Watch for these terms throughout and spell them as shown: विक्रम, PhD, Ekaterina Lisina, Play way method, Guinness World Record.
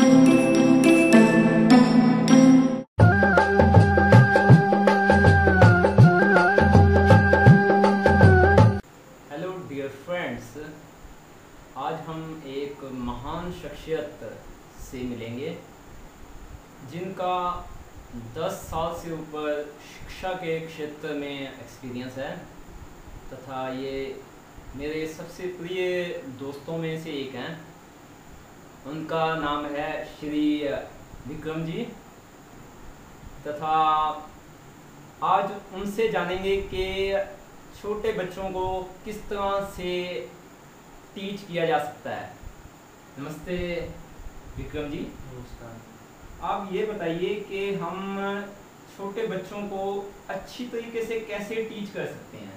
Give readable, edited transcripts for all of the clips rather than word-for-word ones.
आज हम एक महान शख्सियत से मिलेंगे जिनका 10 साल से ऊपर शिक्षा के क्षेत्र में एक्सपीरियंस है तथा ये मेरे सबसे प्रिय दोस्तों में से एक हैं। उनका नाम है श्री विक्रम जी तथा आज उनसे जानेंगे कि छोटे बच्चों को किस तरह से टीच किया जा सकता है। नमस्ते विक्रम जी। नमस्कार। आप ये बताइए कि हम छोटे बच्चों को अच्छी तरीके से कैसे टीच कर सकते हैं।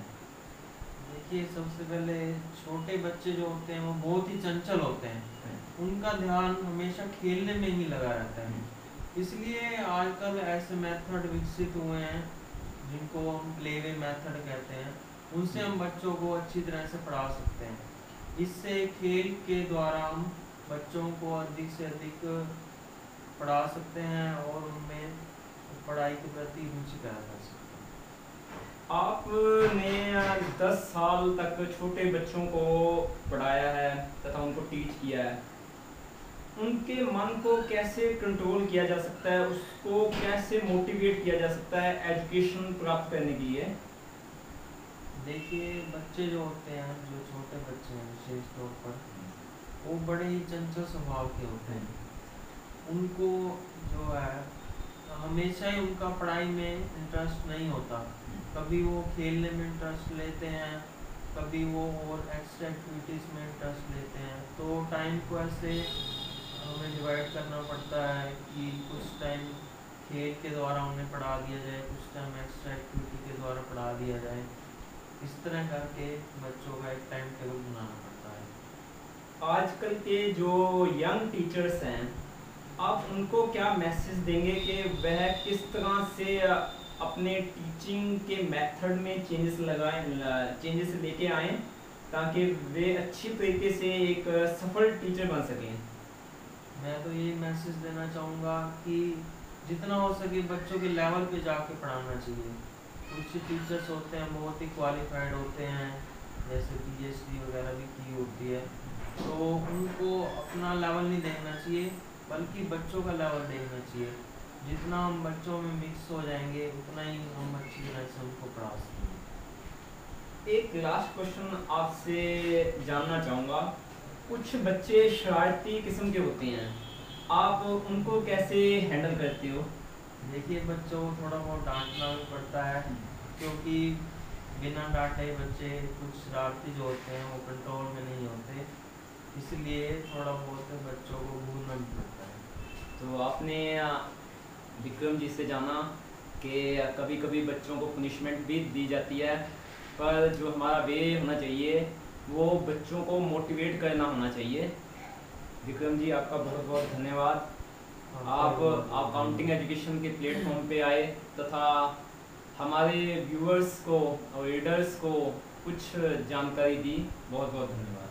देखिए, सबसे पहले छोटे बच्चे जो होते हैं वो बहुत ही चंचल होते हैं, उनका ध्यान हमेशा खेलने में ही लगा रहता है, इसलिए आजकल ऐसे मेथड विकसित हुए हैं जिनको हम प्ले वे मेथड कहते हैं। उनसे हम बच्चों को अच्छी तरह से पढ़ा सकते हैं। इससे खेल के द्वारा हम बच्चों को अधिक से अधिक पढ़ा सकते हैं और उनमें पढ़ाई के प्रति रुचि पैदा कर सकते हैं। आपने 10 साल तक छोटे बच्चों को पढ़ाया है तथा उनको टीच किया है। उनके मन को कैसे कंट्रोल किया जा सकता है, उसको कैसे मोटिवेट किया जा सकता है एजुकेशन प्राप्त करने के लिए? देखिए, बच्चे जो होते हैं, जो छोटे बच्चे हैं विशेष तौर पर, वो बड़े ही चंचल स्वभाव के होते हैं। उनको जो है हमेशा ही उनका पढ़ाई में इंटरेस्ट नहीं होता, कभी वो खेलने में इंटरेस्ट लेते हैं, कभी वो और एक्स्ट्रा एक्टिविटीज़ में इंटरेस्ट लेते हैं। तो टाइम को ऐसे हमें डिवाइड करना पड़ता है कि कुछ टाइम खेल के द्वारा उन्हें पढ़ा दिया जाए, कुछ टाइम एक्स्ट्रा एक्टिविटी के द्वारा पढ़ा दिया जाए। इस तरह करके बच्चों का एक टाइम टेबल बनाना पड़ता है। आजकल के जो यंग टीचर्स हैं, आप उनको क्या मैसेज देंगे कि वह किस तरह से अपने टीचिंग के मेथड में चेंजेस लेके आएं ताकि वे अच्छी तरीके से एक सफल टीचर बन सकें? मैं तो ये मैसेज देना चाहूँगा कि जितना हो सके बच्चों के लेवल पे जाके पढ़ाना चाहिए। कुछ टीचर्स होते हैं बहुत ही क्वालिफाइड होते हैं, जैसे PhD वगैरह भी की होती है, तो उनको अपना लेवल नहीं देखना चाहिए बल्कि बच्चों का लेवल देखना चाहिए। जितना हम बच्चों में मिक्स हो जाएंगे उतना ही हम अच्छी तरह से उनको पढ़ा सकेंगे। एक लास्ट क्वेश्चन आपसे जानना चाहूँगा, कुछ बच्चे शरारती किस्म के होते हैं, आप उनको कैसे हैंडल करते हो? देखिए, बच्चों को थोड़ा बहुत डांटना भी पड़ता है क्योंकि बिना डांटे बच्चे कुछ शरारती जो होते हैं वो कंट्रोल में नहीं होते, इसलिए थोड़ा बहुत बच्चों को भूलना भी पड़ता है। तो आपने विक्रम जी से जाना कि कभी कभी बच्चों को पनिशमेंट भी दी जाती है, पर जो हमारा वे होना चाहिए वो बच्चों को मोटिवेट करना होना चाहिए। विक्रम जी, आपका बहुत बहुत धन्यवाद। आप काउंटिंग एजुकेशन के प्लेटफॉर्म पे आए तथा हमारे व्यूअर्स को और रीडर्स को कुछ जानकारी दी। बहुत बहुत धन्यवाद।